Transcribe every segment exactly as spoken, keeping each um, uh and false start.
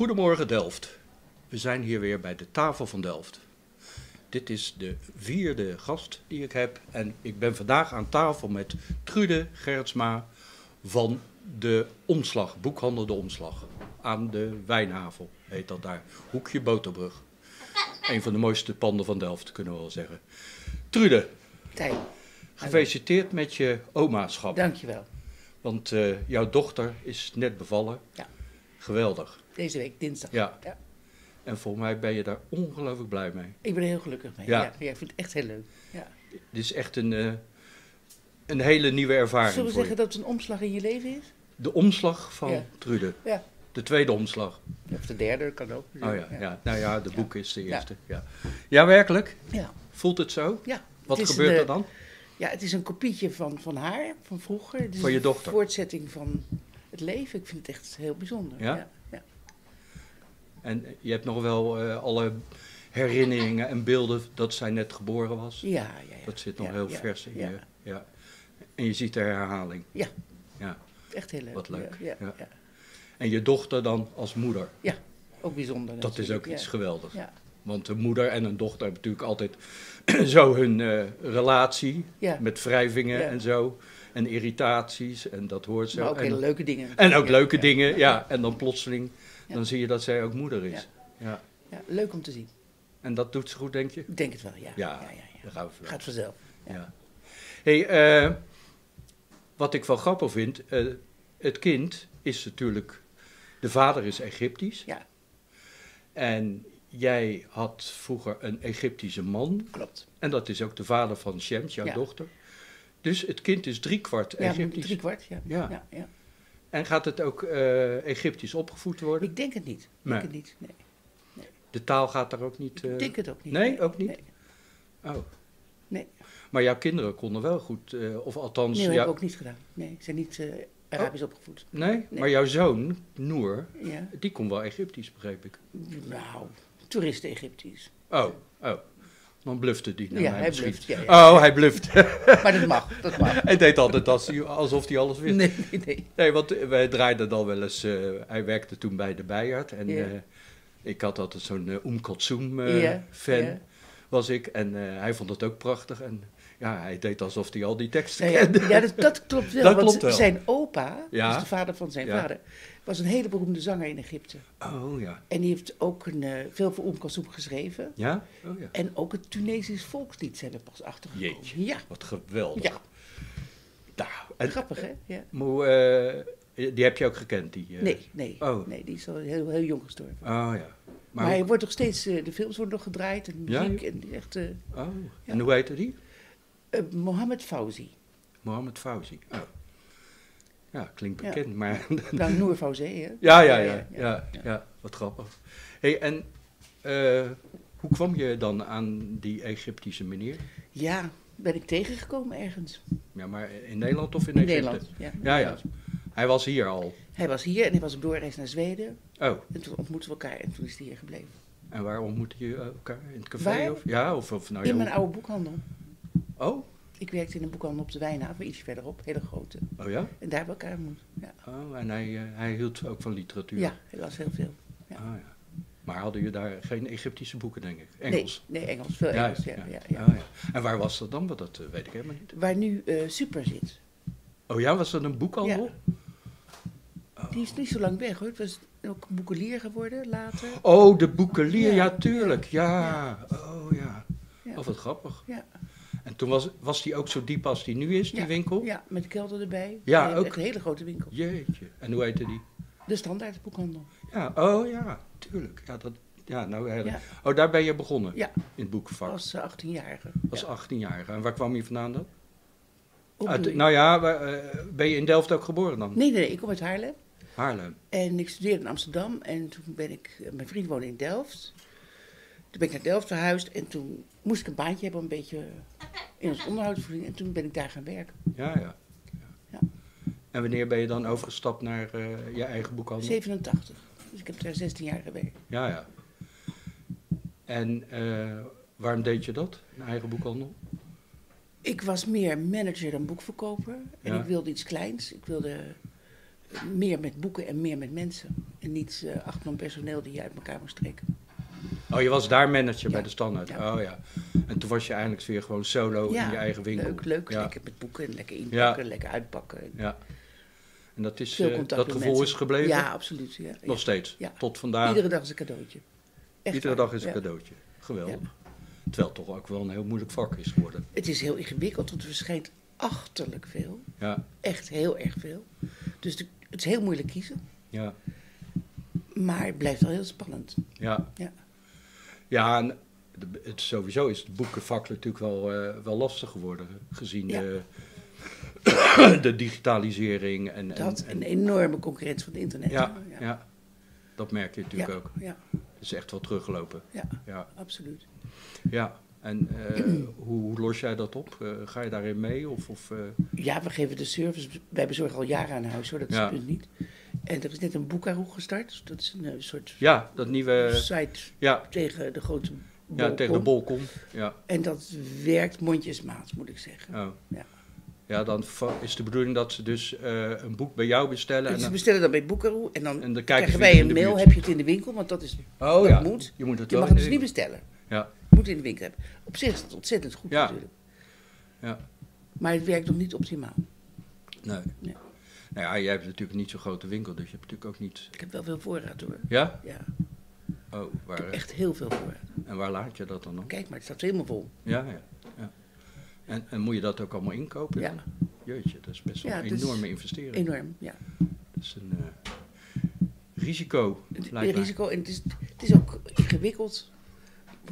Goedemorgen Delft. We zijn hier weer bij de tafel van Delft. Dit is de vierde gast die ik heb en ik ben vandaag aan tafel met Trude Gerritsma van de Omslag, Boekhandel de Omslag. Aan de Wijnhaven heet dat daar, hoekje Boterbrug. Een van de mooiste panden van Delft, kunnen we wel zeggen. Trude, Tij. Gefeliciteerd met je omaschap. Dankjewel. Want uh, jouw dochter is net bevallen. Ja. Geweldig. Deze week, dinsdag. Ja. ja. En volgens mij ben je daar ongelooflijk blij mee. Ik ben er heel gelukkig mee. Ja. Ja, ja, ik vind het echt heel leuk. Ja. Dit is echt een, uh, een hele nieuwe ervaring. Zullen we zeggen je. dat het een omslag in je leven is? De omslag van ja. Trude. Ja. De tweede omslag. Of de derde, kan ook. Oh ja, ja. ja. Nou ja, de boek ja. is de eerste. Ja, ja. ja werkelijk? Ja. Voelt het zo? Ja. Wat gebeurt er dan? Ja, het is een kopietje van, van haar, van vroeger. Het is van je dochter? Een voortzetting van het leven. Ik vind het echt heel bijzonder. Ja? Ja. Ja. En je hebt nog wel uh, alle herinneringen en beelden dat zij net geboren was? Ja, ja, ja. Dat zit nog ja, heel ja, vers in ja. je. Ja. En je ziet de herhaling? Ja. ja. Echt heel leuk. Wat leuk. Ja, ja, ja. Ja. En je dochter dan als moeder? Ja, ook bijzonder. Dat natuurlijk. Is ook iets ja. geweldigs. Ja. Want een moeder en een dochter hebben natuurlijk altijd zo hun uh, relatie ja. met wrijvingen ja. en zo. En irritaties en dat hoort zo. Maar ook en, hele leuke dingen. En ook ja. leuke ja. dingen, ja. ja. En dan plotseling, ja. dan zie je dat zij ook moeder is. Ja. Ja. Ja, leuk om te zien. En dat doet ze goed, denk je? Ik denk het wel, ja. Ja, ja, ja, ja. Daar gaan we vanaf. Gaat vanzelf. Ja. Ja. Hey, uh, wat ik wel grappig vind, uh, het kind is natuurlijk... De vader is Egyptisch. Ja. En... Jij had vroeger een Egyptische man. Klopt. En dat is ook de vader van Shem, jouw ja. dochter. Dus het kind is driekwart Egyptisch. Ja, driekwart, ja. Ja. Ja, ja. En gaat het ook uh, Egyptisch opgevoed worden? Ik denk het niet. Nee. Ik denk het niet. Nee. Nee. De taal gaat daar ook niet... Uh... Ik denk het ook niet. Nee, nee. ook niet? Nee. Oh. Nee. Maar jouw kinderen konden wel goed, uh, of althans... Nee, dat jou... heb ik ook niet gedaan. Nee, ze zijn niet... Uh... Arabisch oh. opgevoed. Nee? nee, maar jouw zoon, Noor, ja. die kon wel Egyptisch, begreep ik. Nou, toeristen-Egyptisch. Oh, oh. Dan blufte die naar ja, mij hij bluft, ja, ja. Oh, hij bluft. Maar dat mag, dat mag. Hij deed altijd alsof hij alles wist. Nee, nee, nee. Nee, want wij draaiden dan wel eens, uh, hij werkte toen bij de Bijaard en ja. uh, ik had altijd zo'n uh, Oem Kalsoem uh, ja. fan, ja. was ik. En uh, hij vond het ook prachtig en... Ja, hij deed alsof hij al die teksten kende. Ja, ja dat, dat klopt wel, dat want klopt wel. Zijn opa, ja. dus de vader van zijn ja. vader, was een hele beroemde zanger in Egypte. Oh ja. En die heeft ook een, uh, veel voor Oem Kalsoem geschreven. Ja? Oh, ja. En ook het Tunesisch volkslied zijn er pas achtergekomen. Jeetje, ja. wat geweldig. Ja. Nou, en, grappig, hè? Ja. Maar, uh, die heb je ook gekend? Die, uh... Nee, nee. Oh. nee, die is al heel, heel jong gestorven. Oh ja. Maar, maar hij wordt nog steeds, uh, de films worden nog gedraaid en muziek. Ja? En, echt, uh, oh. ja. en hoe heette die? Uh, Mohammed Fauzi. Mohammed Fauzi, oh. Ja, klinkt bekend, ja. maar... Nou, Noor Fauzi, hè? Ja, ja, ja, ja, ja, ja, ja. ja wat grappig. Hé, hey, en uh, hoe kwam je dan aan die Egyptische meneer? Ja, ben ik tegengekomen ergens. Ja, maar in Nederland of in Egypte? In Nederland, ja. Ja, ja. Hij was hier al? Hij was hier en hij was op doorreis naar Zweden. Oh. En toen ontmoetten we elkaar en toen is hij hier gebleven. En waar ontmoette je elkaar? In het café? Waar? Of? Ja, of, of nou... In mijn oude boekhandel. Oh? Ik werkte in een boekhandel op de Wijnhaven, ietsje verderop, hele grote. Oh ja? En daar hebben we elkaar ontmoet. Ja. Oh, en hij, uh, hij hield ook van literatuur? Ja, hij las heel veel. Ja. Ah, ja. Maar hadden jullie daar geen Egyptische boeken, denk ik? Engels? Nee, nee Engels, veel Engels. Ja, ja. Ja, ja, ja. Ah, ja. En waar was dat dan? Want dat uh, weet ik helemaal niet. Waar nu uh, Super zit. Oh ja, was dat een boekhandel? Ja. Oh. Die is niet zo lang weg hoor, het was ook boekelier geworden later. Oh, de boekelier, ja, ja tuurlijk. Ja, ja. oh ja. ja. Oh, wat grappig. Ja. En toen was, was die ook zo diep als die nu is, die ja, winkel? Ja, met de kelder erbij. Ja, nee, ook. Echt een hele grote winkel. Jeetje. En hoe heette die? De standaardboekhandel. Ja, oh ja, tuurlijk. Ja, dat, ja, nou, ja. Oh, daar ben je begonnen? Ja. In het boekenvak? Als uh, achttienjarige. Als ja. achttienjarige. En waar kwam je vandaan dan? Uit, nou ja, waar, uh, ben je in Delft ook geboren dan? Nee, nee, nee, ik kom uit Haarlem. Haarlem. En ik studeerde in Amsterdam en toen ben ik... Uh, mijn vriend woonde in Delft. Toen ben ik naar Delft verhuisd en toen moest ik een baantje hebben, een beetje in ons onderhoud te verdienen. En toen ben ik daar gaan werken. Ja, ja. ja. ja. En wanneer ben je dan overgestapt naar uh, je eigen boekhandel? zevenentachtig. Dus ik heb daar zestien jaar gewerkt. Ja, ja. En uh, waarom deed je dat, een eigen boekhandel? Ik was meer manager dan boekverkoper. En ja. ik wilde iets kleins. Ik wilde meer met boeken en meer met mensen. En niet uh, acht man personeel die je uit elkaar moest trekken. Oh, je was daar manager ja. bij de Standaard. Ja. Oh ja. En toen was je eigenlijk weer gewoon solo ja, in je eigen winkel. Leuk, leuk. Ja. Lekker met boeken en lekker inpakken, ja. lekker uitpakken. En ja. En dat, is, uh, dat gevoel is gebleven? Ja, absoluut. Ja. Nog ja. steeds? Ja. Tot vandaag? Iedere dag is een cadeautje. Echt Iedere waar. dag is een ja. cadeautje. Geweldig. Ja. Terwijl het toch ook wel een heel moeilijk vak is geworden. Het is heel ingewikkeld, want er verschijnt achterlijk veel. Ja. Echt heel erg veel. Dus de, het is heel moeilijk kiezen. Ja. Maar het blijft wel heel spannend. Ja. Ja. Ja, en het, sowieso is het boekenvak natuurlijk wel, uh, wel lastig geworden, gezien ja. de, de digitalisering. En, dat, en, en een enorme concurrentie van het internet. Ja, ja. ja. dat merk je natuurlijk ja, ook. Ja. Het is echt wel teruggelopen. Ja, ja. absoluut. Ja, en uh, hoe, hoe los jij dat op? Uh, ga je daarin mee? Of, of, uh... Ja, we geven de service. Wij bezorgen al jaren aan huis, hoor. Dat is ja. het punt niet. En er is net een boekharoeg gestart. Dat is een soort ja, dat nieuwe site ja. tegen de grote bol. Ja, tegen de bolkom. Ja. En dat werkt mondjesmaat, moet ik zeggen. Oh. Ja. ja, dan is de bedoeling dat ze dus uh, een boek bij jou bestellen. En en ze dan... bestellen dat bij boekharoeg. En dan, en dan krijgen wij een mail, heb je het in de winkel, want dat is oh, dat ja. moet. Je, moet het je mag het dus niet bestellen. Ja. Je moet het in de winkel hebben. Op zich is het ontzettend goed ja. natuurlijk. Ja. Maar het werkt nog niet optimaal. Nee. nee. Nou ja, jij hebt natuurlijk niet zo'n grote winkel, dus je hebt natuurlijk ook niet... Ik heb wel veel voorraad, hoor. Ja? Ja. Oh, waar... Ik heb echt heel veel voorraad. En waar laat je dat dan op? Kijk maar, het staat helemaal vol. Ja, ja. ja. En, en moet je dat ook allemaal inkopen? Ja. Dan? Jeetje, dat is best wel ja, een enorme investering. Enorm, ja. Dat is een uh, risico, het, lijkt Een risico, en het is, het is ook ingewikkeld.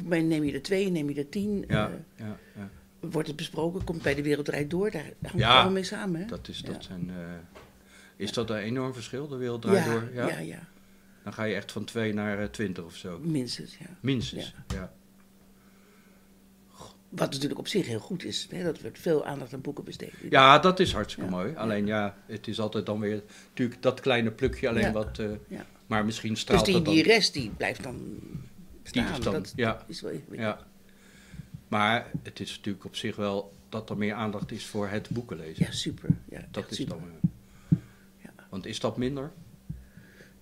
Neem je er twee, neem je er tien. Ja, uh, ja, ja. Wordt het besproken, komt bij De Wereld Draait Door, daar hangt het ja, allemaal mee samen. Hè? Dat is, dat ja. zijn... Uh, Is dat een enorm verschil, De Wereld Draait ja, Door? Ja? ja, ja. Dan ga je echt van twee naar uh, twintig of zo. Minstens, ja. Minstens, ja. ja. Wat natuurlijk op zich heel goed is, hè, dat we veel aandacht aan boeken besteden. Ja, dat is hartstikke ja, mooi. Alleen ja. ja, het is altijd dan weer natuurlijk dat kleine plukje alleen ja, wat... Uh, ja. Maar misschien straalt dus die, dat dan... die rest, die blijft dan staan. Die is dan, dat ja. is wel ja. Maar het is natuurlijk op zich wel dat er meer aandacht is voor het boekenlezen. Ja, super. Ja, dat is super. dan... Uh, Want is dat minder?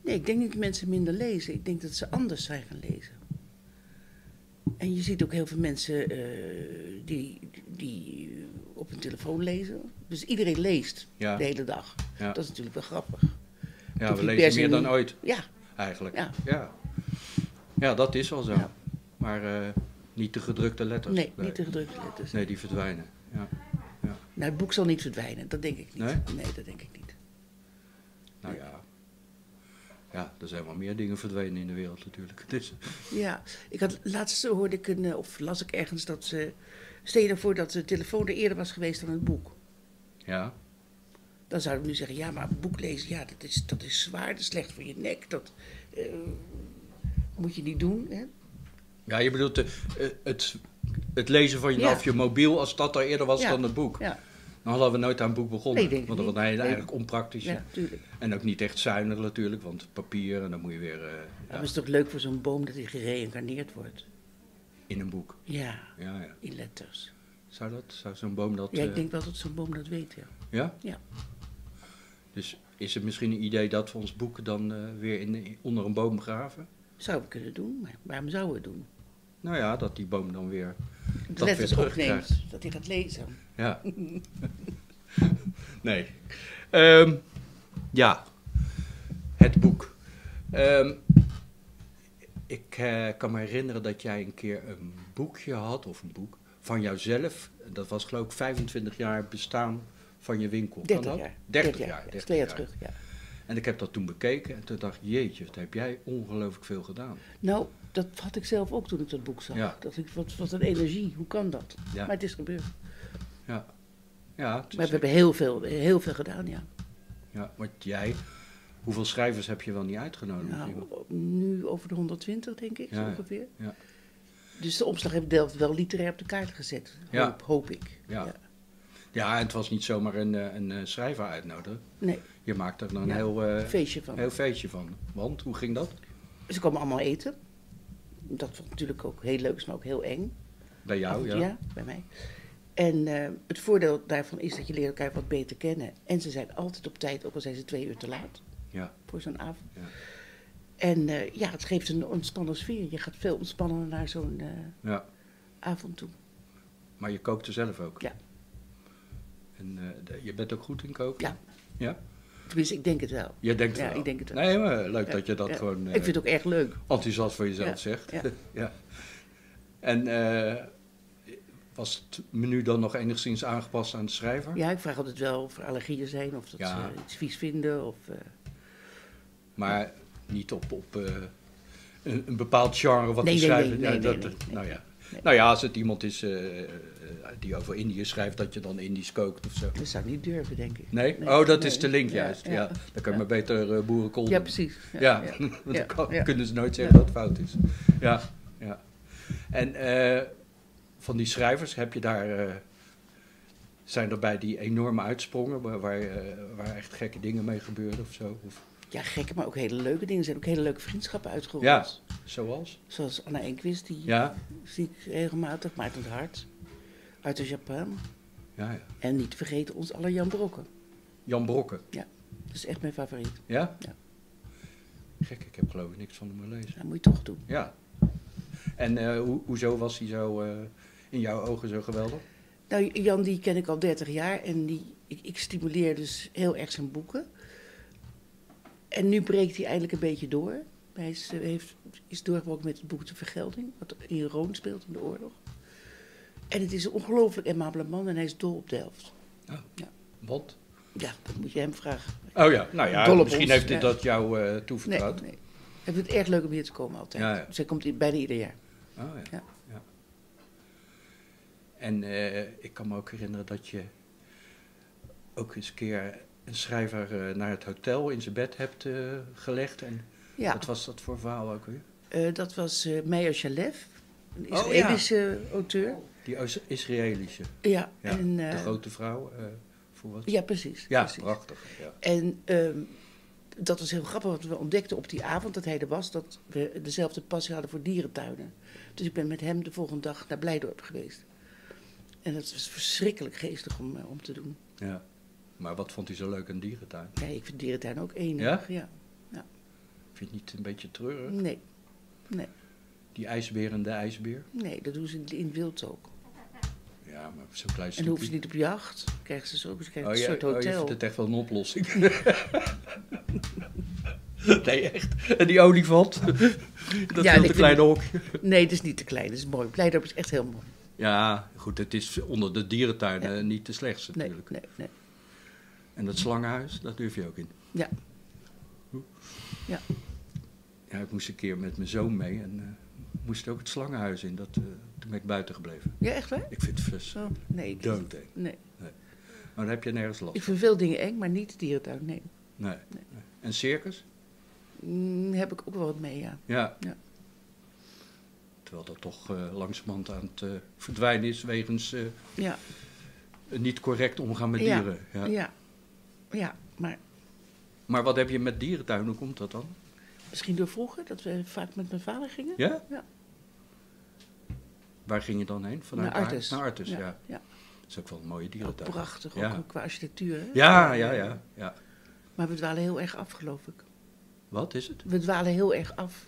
Nee, ik denk niet dat mensen minder lezen. Ik denk dat ze anders zijn gaan lezen. En je ziet ook heel veel mensen uh, die, die op hun telefoon lezen. Dus iedereen leest ja. de hele dag. Ja. Dat is natuurlijk wel grappig. Ja, we lezen meer dan ooit. Ja. Eigenlijk. Ja, ja. ja dat is wel zo. Ja. Maar uh, niet de gedrukte letters. Nee, nee, niet de gedrukte letters. Nee, die verdwijnen. Ja. Ja. Nou, het boek zal niet verdwijnen. Dat denk ik niet. Nee, nee dat denk ik niet. Nou ja. ja, er zijn wel meer dingen verdwenen in de wereld natuurlijk. Dus. Ja, ik had, laatst hoorde ik een, of las ik ergens dat, uh, stel je ervoor dat de telefoon er eerder was geweest dan het boek. Ja. Dan zouden we nu zeggen, ja, maar boek lezen, ja, dat is, dat is zwaar, dat is slecht voor je nek, dat uh, moet je niet doen. Hè? Ja, je bedoelt de, uh, het, het lezen van je, ja. af, je mobiel, als dat er eerder was ja. dan het boek. Ja. Dan hadden we nooit aan het boek begonnen, nee, want dat was eigenlijk nee. onpraktisch. Ja, en ook niet echt zuinig natuurlijk, want papier en dan moet je weer... Uh, ja, ja. Maar is het toch leuk voor zo'n boom dat hij gereïncarneerd wordt? In een boek? Ja, ja, ja. in letters. Zou, dat, zou zo'n boom dat... Ja, ik uh, denk wel dat zo'n boom dat weet, ja. Ja? Ja. Dus is het misschien een idee dat we ons boek dan uh, weer in, onder een boom graven? Zou we kunnen doen, maar waarom zouden we het doen? Nou ja, dat die boom dan weer... De letters opneemt, dat hij gaat lezen. Ja. nee. Um, ja. Het boek. Um, ik uh, kan me herinneren dat jij een keer een boekje had, of een boek, van jouzelf. Dat was geloof ik vijfentwintig jaar bestaan van je winkel. dertig jaar. dertig jaar. Dat is twee jaar terug, ja. En ik heb dat toen bekeken en toen dacht ik, jeetje, wat heb jij ongelooflijk veel gedaan. Nou, dat had ik zelf ook toen ik dat boek zag. Ja. Dat ik, wat, wat een energie, hoe kan dat? Ja. Maar het is gebeurd. Ja. Ja, het is maar we hebben heel veel, heel veel gedaan, ja. Ja, want jij, hoeveel schrijvers heb je wel niet uitgenodigd? Nou, nu over de honderdtwintig, denk ik, ja, ongeveer. Ja. Dus de Omslag heeft Delft wel literair op de kaart gezet, hoop, ja. hoop ik. Ja. Ja. Ja, en het was niet zomaar een, een schrijver uitnodigen. Nee. Je maakt er dan een ja, heel, uh, feestje van. heel feestje van. Want, hoe ging dat? Ze kwamen allemaal eten. Dat vond ik natuurlijk ook heel leuk, maar ook heel eng. Bij jou, Af, ja. Ja, bij mij. En uh, het voordeel daarvan is dat je leert elkaar wat beter kennen. En ze zijn altijd op tijd, ook al zijn ze twee uur te laat. Ja. Voor zo'n avond. Ja. En uh, ja, het geeft een ontspannen sfeer. Je gaat veel ontspannen naar zo'n uh, ja. avond toe. Maar je kookte zelf ook? Ja. En uh, je bent ook goed in koken? Ja. Ja? Tenminste, ik denk het wel. Je denkt het ja, wel? Ik denk het wel. Nee, maar leuk ja. dat je dat ja. gewoon... Uh, ik vind het ook echt leuk. Enthousiast voor jezelf ja. zegt. Ja. ja. En uh, was het menu dan nog enigszins aangepast aan de schrijver? Ja, ik vraag altijd wel of er allergieën zijn, of dat ja. ze uh, iets vies vinden. Of, uh, maar... Ja. Niet op, op uh, een, een bepaald genre wat nee, die schrijven. Nee, nee, nee, ja, dat, nee, nee, nou, nee. Ja. nou ja, als het iemand is uh, die over Indië schrijft, dat je dan Indisch kookt of zo. Dat zou ik niet durven, denk ik. Nee? nee oh, dat nee. is de link juist. Ja, ja. ja. Dan kan je ja. maar beter uh, boerenkool doen. Ja, precies. Ja, ja. ja. ja. want ja. dan ja. kunnen ze nooit zeggen ja. dat het fout is. Ja, ja. En uh, van die schrijvers heb je daar... Uh, zijn er bij die enorme uitsprongen waar, waar, uh, waar echt gekke dingen mee gebeuren of zo? Of? Ja, gekke, maar ook hele leuke dingen. Er zijn ook hele leuke vriendschappen uitgerold. Ja, zoals? Zoals Anna Enkwist, die ja. zie ik regelmatig. Maarten het Hart, uit de Japan. Ja, ja. En niet vergeten ons alle Jan Brokken. Jan Brokken? Ja, dat is echt mijn favoriet. Ja? Ja. Gek, ik heb geloof ik niks van hem gelezen. Dat moet je toch doen. Ja. En uh, ho hoezo was hij zo uh, in jouw ogen zo geweldig? Nou, Jan die ken ik al dertig jaar en die, ik, ik stimuleer dus heel erg zijn boeken. En nu breekt hij eindelijk een beetje door. Hij is, heeft, is doorgebroken met het boek De Vergelding, wat in Roon speelt in de oorlog. En het is een ongelooflijk aimabele man en hij is dol op Delft. Oh, ja. Wat? Ja, dat moet je hem vragen. Oh ja, nou ja, dol op misschien ons. Heeft hij ja. dat jou uh, toevertrouwd. Nee, nee. Hij vindt het erg leuk om hier te komen altijd. Ja, ja. Dus hij komt bijna ieder jaar. Oh ja. ja. ja. En uh, ik kan me ook herinneren dat je ook eens een keer... een schrijver uh, naar het hotel in zijn bed hebt uh, gelegd. En ja. Wat was dat voor verhaal ook weer? Uh, dat was uh, Meir Shalev, een Israëlische oh, ja. auteur. Die Israëlische? Ja. ja. En, uh, de grote vrouw? Uh, voor wat? Ja, precies. Ja, precies. Prachtig. Ja. En um, dat was heel grappig, want we ontdekten op die avond dat hij er was... dat we dezelfde passie hadden voor dierentuinen. Dus ik ben met hem de volgende dag naar Blijdorp geweest. En dat was verschrikkelijk geestig om, uh, om te doen. Ja. Maar wat vond hij zo leuk aan dierentuin? Nee, ik vind dierentuin ook enig, ja? Ja. ja. Vind je het niet een beetje treurig? Nee, nee. Die ijsbeer en de ijsbeer? Nee, dat doen ze in, in het wild ook. Ja, maar zo'n klein stukje. En dan hoeven ze niet op jacht, dan krijgen ze zo, dus krijgen oh, ja, een soort hotel. Oh, je vindt het echt wel een oplossing. Nee, echt. En die olifant? Dat ja, is nee, te klein hok. Nee, dat is niet te klein, dat is mooi. Blijdorp is echt heel mooi. Ja, goed, het is onder de dierentuinen ja. niet de slechtste natuurlijk. Nee, nee, nee. En dat slangenhuis, daar durf je ook in. Ja. Ja. Ja, ik moest een keer met mijn zoon mee en uh, moest ook het slangenhuis in. Dat, uh, toen ben ik buiten gebleven. Ja, echt waar? Ik vind het vers. Oh, nee, ik dood eng. Nee. nee. Maar dan heb je nergens last. Ik vind veel dingen eng, maar niet dierentuin, nee. Nee. nee. En circus? Mm, heb ik ook wel wat mee, ja. Ja. ja. Terwijl dat toch uh, langzamerhand aan het uh, verdwijnen is wegens uh, ja. niet correct omgaan met ja. dieren. Ja. ja. Ja, maar... Maar wat heb je met dierentuin? Hoe komt dat dan? Misschien door vroeger, dat we vaak met mijn vader gingen. Ja? Ja. Waar ging je dan heen? Vanuit naar Artis. Naar Artis, ja. ja. ja. Dat is ook wel een mooie dierentuin. Oh, prachtig, ja. ook qua architectuur. Hè? Ja, ja, ja, ja. Maar we dwalen heel erg af, geloof ik. Wat is het? We dwalen heel erg af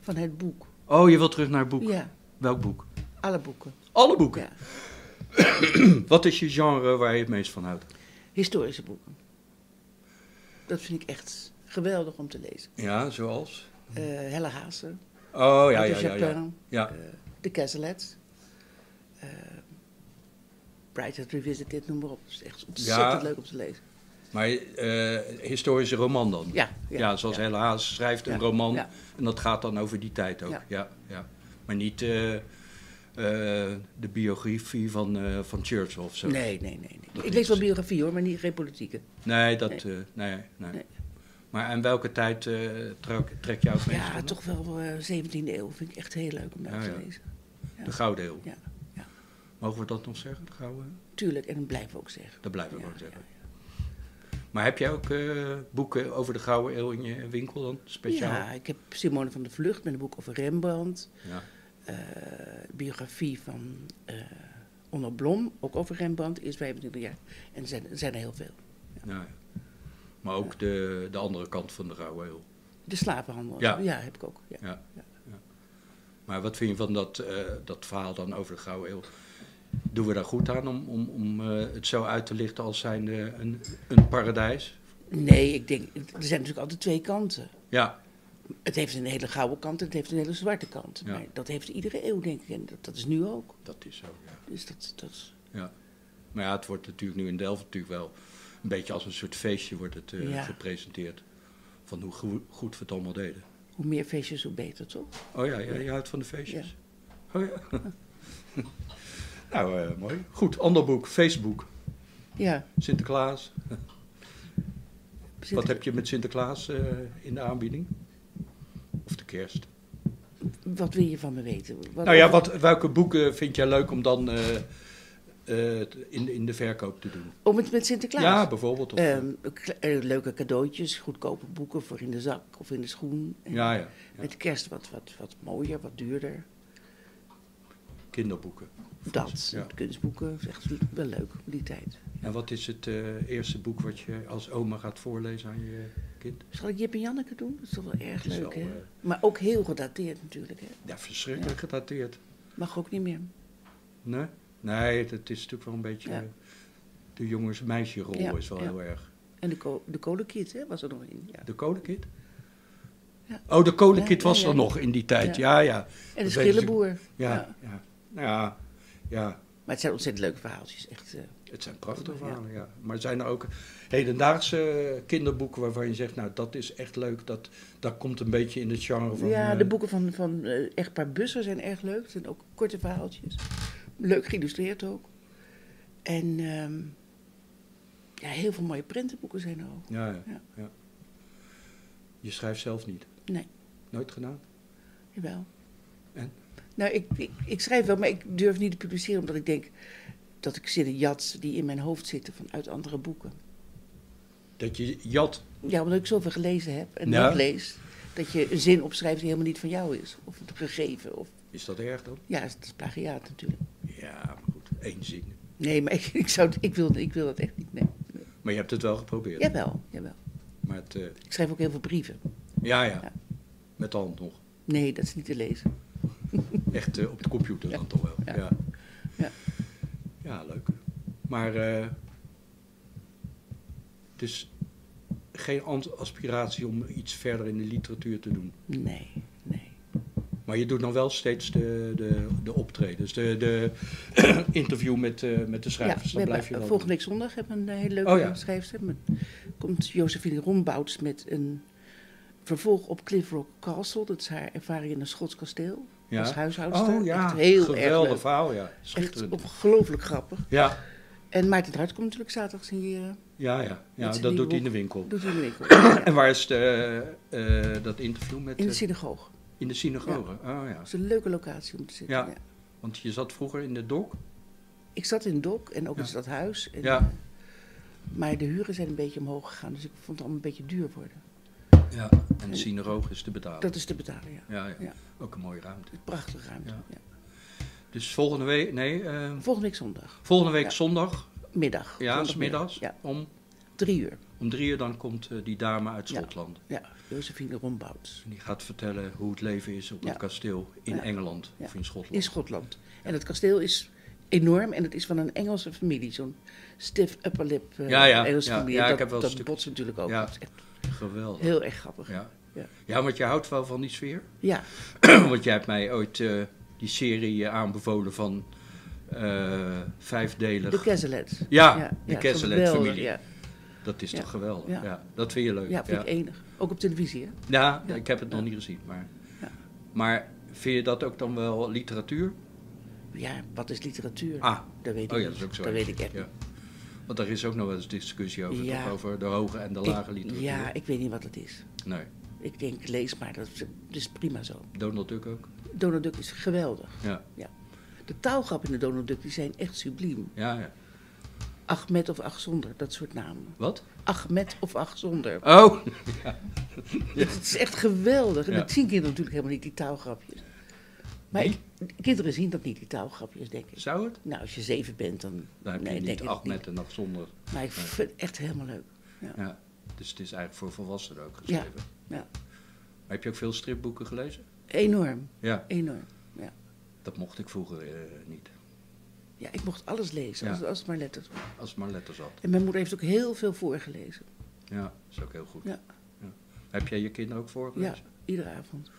van het boek. Oh, je wilt terug naar het boek? Ja. Welk boek? Alle boeken. Alle boeken? Ja. Wat is je genre waar je het meest van houdt? Historische boeken. Dat vind ik echt geweldig om te lezen. Ja, zoals? Uh, Hella Haase. Oh, ja, ja, ja. ja, ja. ja. Uh, De Cazalets. Uh, Brideshead Revisited, noem maar op. Het is echt ontzettend ja, leuk om te lezen. Maar uh, historische roman dan? Ja. Ja, ja zoals ja. Hella Haase schrijft een ja, roman. Ja. En dat gaat dan over die tijd ook. Ja. Ja, ja. Maar niet uh, uh, de biografie van, uh, van Churchill of zo? Nee, nee, nee. nee. Ik lees niet. Wel biografie hoor, maar niet, geen politieke. Nee, dat... Nee, uh, nee, nee. nee. Maar aan welke tijd uh, trek, trek jou het meest? Ja, toch wel uh, zeventiende eeuw. Vind ik echt heel leuk om dat ja, te ja. lezen. Ja. De Gouden Eeuw. Ja, ja. Mogen we dat nog zeggen, de Gouden? Tuurlijk, en dat blijven we ook zeggen. Dat blijven we ja, ook zeggen. Ja, ja. Maar heb jij ook uh, boeken over de Gouden Eeuw in je winkel dan? Speciaal? Ja, ik heb Simone van de Vlugt met een boek over Rembrandt. Ja. Uh, biografie van... Uh, Onno Blom, ook over Rembrandt, is vijfentwintig jaar. En er zijn, zijn er heel veel. Ja. Ja, maar ook ja. de, de andere kant van de Gouden Eeuw. De slaaphandel, ja. ja, heb ik ook. Ja. Ja. Ja. Ja. Maar wat vind je van dat, uh, dat verhaal dan over de Gouden Eeuw? Doen we daar goed aan om, om, om uh, het zo uit te lichten als zijnde uh, een, een paradijs? Nee, ik denk, er zijn natuurlijk altijd twee kanten. Ja. Het heeft een hele gouden kant en het heeft een hele zwarte kant. Ja. Maar dat heeft iedere eeuw, denk ik. En dat, dat is nu ook. Dat is zo, ja. Dus dat, dat is... ja. Maar ja, het wordt natuurlijk nu in Delft natuurlijk wel een beetje als een soort feestje wordt het uh, ja. gepresenteerd. Van hoe go goed we het allemaal deden. Hoe meer feestjes, hoe beter, toch? Oh ja, ja, je houdt van de feestjes. Ja. Oh ja. Nou, uh, mooi. Goed, ander boek, Facebook. Ja. Sinterklaas. Sinter... Wat heb je met Sinterklaas uh, in de aanbieding? Of de kerst? Wat wil je van me weten? Wat nou ja, wat, welke boeken vind jij leuk om dan uh, uh, in, in de verkoop te doen? Om het met Sinterklaas? Ja, bijvoorbeeld. Of, um, uh, leuke cadeautjes, goedkope boeken voor in de zak of in de schoen. En ja, ja, ja. Met kerst wat, wat, wat mooier, wat duurder. Kinderboeken. Dat, ja. Kunstboeken, is echt wel leuk op die tijd. En wat is het uh, eerste boek wat je als oma gaat voorlezen aan je kind? Zal ik Jip en Janneke doen? Dat is toch wel erg leuk, hè? Uh, maar ook heel gedateerd natuurlijk, hè? Ja, verschrikkelijk ja. gedateerd. Mag ook niet meer. Nee? Nee, dat is natuurlijk wel een beetje... Ja. De jongens-meisje-rol ja, is wel ja. heel erg. En de, de kolenkit, hè, was er nog in. Ja. De kolenkit? Ja. Oh, de kolenkit ja, was ja, er ja. nog in die tijd, ja, ja. ja. En de schillenboer. Ja, ja. ja. ja. Ja. Maar het zijn ontzettend leuke verhaaltjes. Echt, uh, het zijn prachtige verhalen, ja. ja. Maar zijn er ook hedendaagse kinderboeken waarvan je zegt... nou, dat is echt leuk, dat, dat komt een beetje in het genre van... Ja, de boeken van, van uh, Echtpaar Busser zijn erg leuk. Het zijn ook korte verhaaltjes. Leuk geïllustreerd ook. En um, ja, heel veel mooie prentenboeken zijn er ook. Ja, ja, ja. ja. Je schrijft zelf niet? Nee. Nooit gedaan? Jawel. En? Nou, ik, ik, ik schrijf wel, maar ik durf niet te publiceren... omdat ik denk dat ik zit in jats die in mijn hoofd zitten vanuit andere boeken. Dat je jat? Ja, omdat ik zoveel gelezen heb en nou. nog lees... dat je een zin opschrijft die helemaal niet van jou is. Of het gegeven. Of... Is dat erg dan? Ja, het is plagiaat natuurlijk. Ja, maar goed, één zin. Nee, maar ik, ik, zou, ik, wil, ik wil dat echt niet, nee. nee. Maar je hebt het wel geprobeerd? Jawel, jawel. Maar het, uh... Ik schrijf ook heel veel brieven. Ja, ja, ja. Met de hand nog? Nee, dat is niet te lezen. Echt uh, op de computer dan ja. toch wel. Ja, ja. ja. ja leuk. Maar uh, dus geen aspiratie om iets verder in de literatuur te doen? Nee, nee. Maar je doet dan wel steeds de, de, de optredens, de, de interview met, uh, met de schrijvers. Ja, dan blijf je wel volgende week zondag hebben we een hele leuke oh, ja. schrijfster. Komt Josephine Rombouts met een vervolg op Cliff Rock Castle. Dat is haar ervaring in een Schots kasteel. Ja. Als huishoudster. Oh ja, echt heel geweldig verhaal, ja. Echt ongelooflijk grappig. Ja. En Maarten het Hart komt natuurlijk zaterdag signeren. Ja, ja, ja dat doet hij in de winkel. Doet hij in de winkel. Ja. En waar is de, uh, dat interview met... In de synagoge. In de synagoge, ja. oh ja. Dat is een leuke locatie om te zitten, ja. ja. Want je zat vroeger in de dok? Ik zat in de dok en ook ja. in dat huis. En, ja. Maar de huren zijn een beetje omhoog gegaan, dus ik vond het allemaal een beetje duur worden. Ja, en de synagoge is te betalen. Dat is te betalen, ja. Ja, ja. ja. Ook een mooie ruimte. Een prachtige ruimte, ja. Ja. Dus volgende week, nee... Uh, volgende week zondag. Volgende week ja. zondag. Middag. Ja, middags. Ja. Om? Drie uur. Om drie uur dan komt uh, die dame uit Schotland. Ja, ja. Josephine Rombouts. En die gaat vertellen hoe het leven is op ja. een kasteel in ja. Engeland ja. of in Schotland. In Schotland. En het kasteel is enorm en het is van een Engelse familie. Zo'n stiff upper lip uh, ja, ja. Engelse ja. familie. Ja, ja, ik heb wel dat stuk... botst natuurlijk ook. Ja. Dat is echt... Geweldig. Heel erg grappig. Ja. Ja. ja, want je houdt wel van die sfeer. Ja. Want jij hebt mij ooit uh, die serie aanbevolen van uh, vijfdelig... De Cazalets. Ja, ja, de ja, Cazalet-familie. Ja. Dat is ja. toch geweldig. Ja. Ja, dat vind je leuk. Ja, vind ja. ik enig. Ook op televisie, hè? Ja, ja. ik heb het ja. nog niet gezien. Maar... Ja. maar vind je dat ook dan wel literatuur? Ja, wat is literatuur? Ah, dat weet ik oh, ja, dat is ook zo. Dat weet ik echt ja. Want er is ook nog wel eens discussie over, ja. toch? Over de hoge en de lage literatuur. Ja, ik weet niet wat het is. Nee. Ik denk, lees maar, dat is, dat is prima zo. Donald Duck ook? Donald Duck is geweldig. Ja. ja. De taalgrappen in de Donald Duck, die zijn echt subliem. Ja, ja. Achmed of Achzonder, dat soort namen. Wat? Achmed of Achzonder. Oh! Ja. Ja. Dat is echt geweldig. En ja. dat zien kinderen natuurlijk helemaal niet, die taalgrapjes. Maar ik, kinderen zien dat niet, die taalgrapjes, denk ik. Zou het? Nou, als je zeven bent, dan... Dan heb je nee, niet acht met en acht zonder. Maar ik vind het echt helemaal leuk. Ja. Ja, dus het is eigenlijk voor volwassenen ook geschreven. Ja, ja. Maar heb je ook veel stripboeken gelezen? Enorm. Ja. Enorm, ja. Dat mocht ik vroeger eh, niet. Ja, ik mocht alles lezen, ja. als, als het maar letters was. Als het maar letters had. En mijn moeder heeft ook heel veel voorgelezen. Ja, dat is ook heel goed. Ja. Ja. Heb jij je kinderen ook voorgelezen? Ja, iedere avond.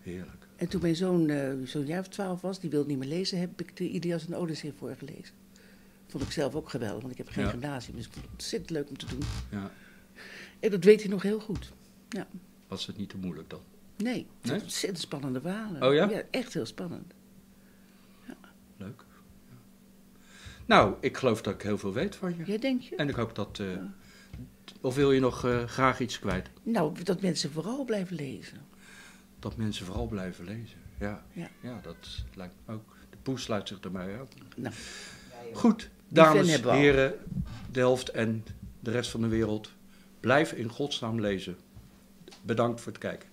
Heerlijk. En toen mijn zoon uh, zo'n jaar of twaalf was, die wilde niet meer lezen, heb ik de Ilias en de Odyssee voorgelezen. Vond ik zelf ook geweldig, want ik heb geen ja. gymnasium, dus ik vond het ontzettend leuk om te doen. Ja. En dat weet hij nog heel goed. Ja. Was het niet te moeilijk dan? Nee, het nee? was ontzettend spannende verhalen. Oh ja? Ja, echt heel spannend. Ja. Leuk. Ja. Nou, ik geloof dat ik heel veel weet van je. Ja, denk je? En ik hoop dat... Uh, ja. Of wil je nog uh, graag iets kwijt? Nou, dat mensen vooral blijven lezen. Dat mensen vooral blijven lezen, ja. Ja, ja dat lijkt me ook. De poes sluit zich er maar uit. Nou. Goed, dames, heren, Delft en de rest van de wereld. Blijf in godsnaam lezen. Bedankt voor het kijken.